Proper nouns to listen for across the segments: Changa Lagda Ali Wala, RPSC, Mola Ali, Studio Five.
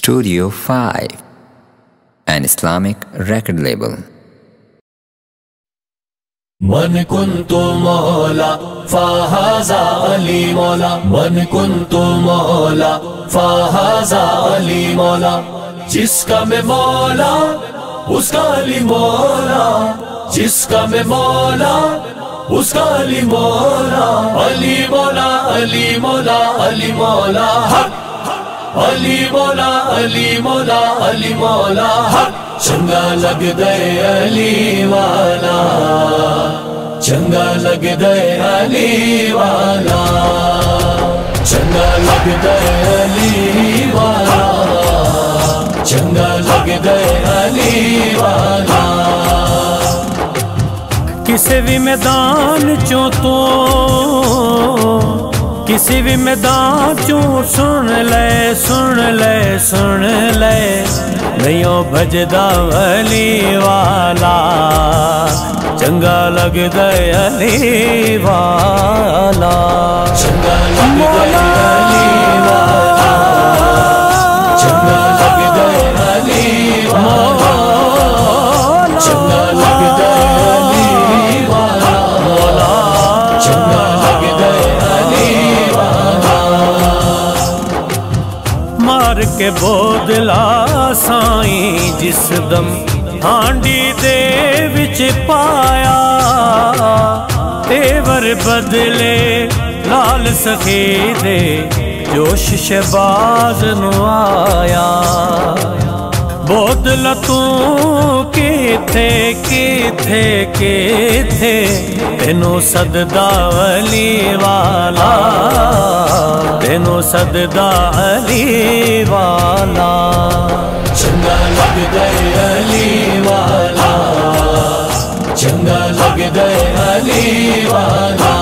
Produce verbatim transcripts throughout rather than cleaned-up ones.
Studio Five, an Islamic record label. من كنت مولا فهذا علي مولا من كنت مولا فهذا علي مولا जिसका मैं मौला उसका अली मौला जिसका मैं मौला उसका अली मौला अली मौला अली मौला अली मौला हक अली मौला अली मौला अली मौला हक चंगा लगदा अली वाला चंगा लगदा अली वाला चंगा लगदा अली वाला चंगा लगदा अली वाला किसी भी मैदान चो तो किसी भी मैदान चो सुन ले सुन ले सुन ले नहीं भजदा अली वाला चंगा लगदा अली वाला चंगा लगदा अली वाला चंगा लगदा अली वाला चंगा लगदा के बोदला साईं जिस दम हांडी दे विच पाया तेवर बदले लाल सखी दे जोश शबाज नु आया बोदला तू के थे के थे के थे तेनू सददा अली वाला तेनू सददा अली वाला चंगा लगदा अली वाला चंगा लगदा अली वाला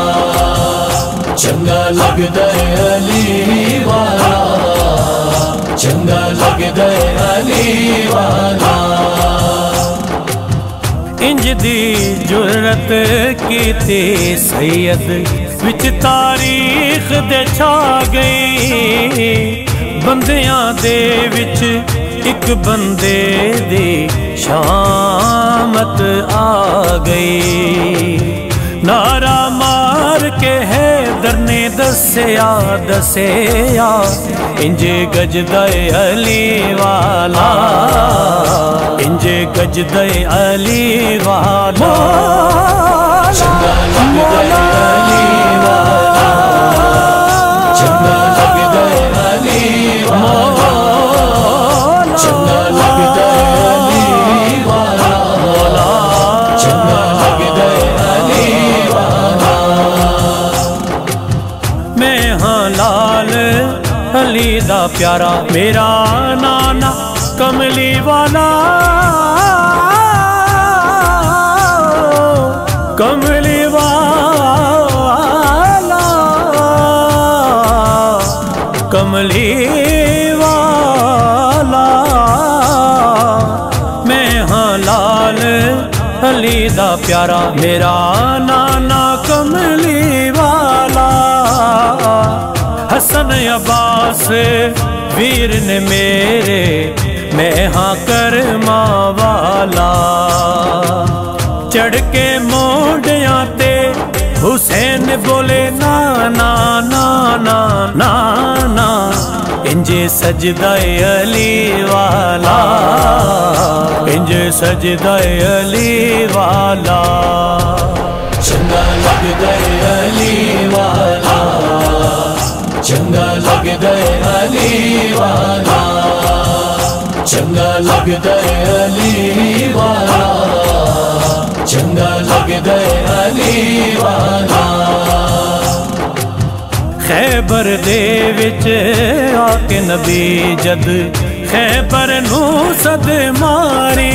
चंगा लगदा अली वाला चंगा लगदा अली वाला इंज दी जुरत की थी सैयद विच तारीख दे छा गई बंदियां दे विच एक बंदे दी शामत आ गई नारा मार के हैदर ने दस्या दस्या इंजे गजदा अली वाला इंजे गजदा अली वाला चंगा लगदा अली वाला चंगा लगदा अली वाला चंगा लगदा अली वाला चंगा लगदा अली वाला मैं हां लाल अली दा प्यारा मेरा नाना कमली वाला कमली वाला कमली वाला मैं हां लाल अली दा प्यारा मेरा नाना कमली वाला हसन अब्बास वीर ने मेरे मैं हाँ कर्मा वाला चढ़ के मोड़िया ते हुसैन बोले ना ना ना ना ना ना इंजे सजदा अली वाला इंजे सजदा अली वाला चंगा लगदा अली वाला चंगा लगदा अली वाला चंगा लगदा अली वाला चंगा लगदा अली वाला खैबर दे विच आके नबी जद खैबर नू सद मारी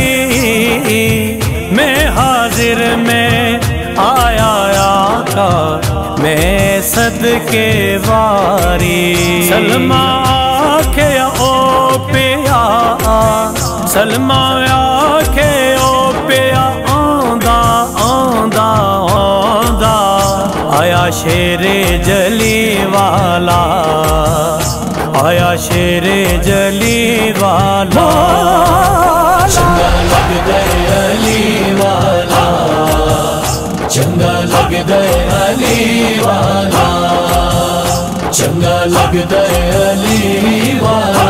मैं हाजिर में आया आका मैं सदके वारी सलमा आखे ओ पिया सलमा आखे ओ पिया आंदा आंदा आंदा आया शेरे जली वाला आया शेरे जली वाला, चंगा लगदा अली वाला, चंगा लगदा अली वाला, चंगा लगदा अली वाला,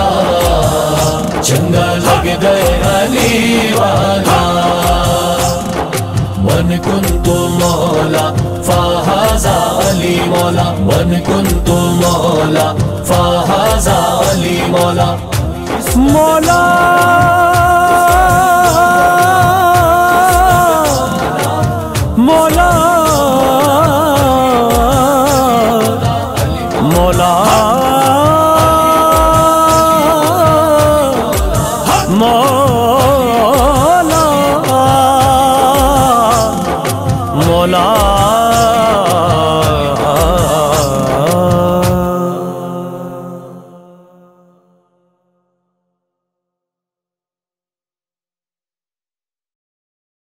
चंगा लगदा अली वाला। वन कुंतु मौला फाहज़ा अली मौला, वन कुंतु मौला फाहज़ा अली मौला। मौला